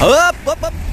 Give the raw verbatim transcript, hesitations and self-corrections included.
Up, up, up.